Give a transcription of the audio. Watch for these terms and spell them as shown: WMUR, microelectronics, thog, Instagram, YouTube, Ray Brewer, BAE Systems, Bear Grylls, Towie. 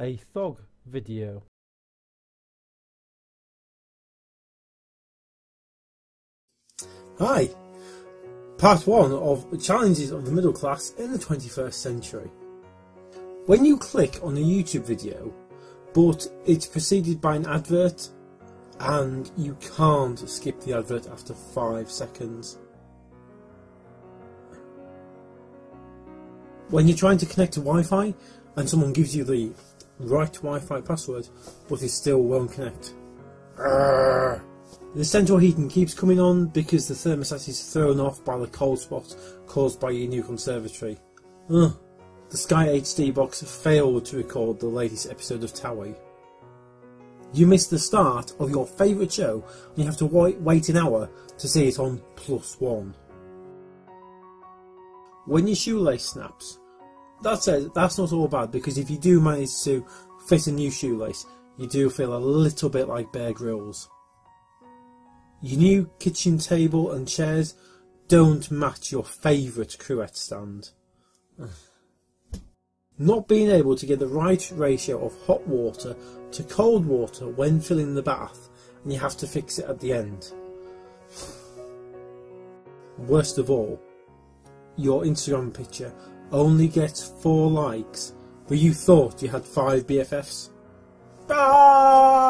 a thog video. Hi! Part 1 of the challenges of the middle class in the 21st century. When you click on a YouTube video, but it's preceded by an advert, and you can't skip the advert after 5 seconds. When you're trying to connect to Wi-Fi, and someone gives you the right Wi-Fi password, but it still won't connect. Arrgh. The central heating keeps coming on because the thermostat is thrown off by the cold spots caused by your new conservatory. Ugh. The Sky HD box failed to record the latest episode of Towie. You missed the start of your favourite show and you have to wait an hour to see it on Plus One. When your shoelace snaps, that's not all bad, because if you do manage to fit a new shoelace, you do feel a little bit like Bear Grylls. Your new kitchen table and chairs don't match your favourite cruet stand. Not being able to get the right ratio of hot water to cold water when filling the bath, and you have to fix it at the end. Worst of all, your Instagram picture only gets 4 likes, but you thought you had 5 BFFs. Ah!